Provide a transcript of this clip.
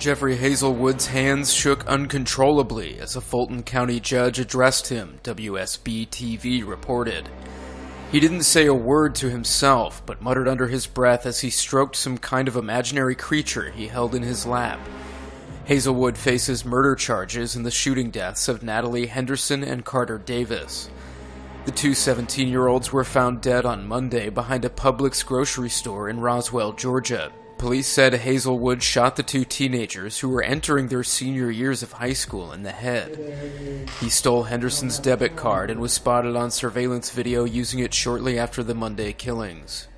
Jeffrey Hazelwood's hands shook uncontrollably as a Fulton County judge addressed him, WSB-TV reported. He didn't say a word to himself, but muttered under his breath as he stroked some kind of imaginary creature he held in his lap. Hazelwood faces murder charges in the shooting deaths of Natalie Henderson and Carter Davis. The two 17-year-olds were found dead on Monday behind a Publix grocery store in Roswell, Georgia. Police said Hazelwood shot the two teenagers who were entering their senior years of high school in the head. He stole Henderson's debit card and was spotted on surveillance video using it shortly after the Monday killings.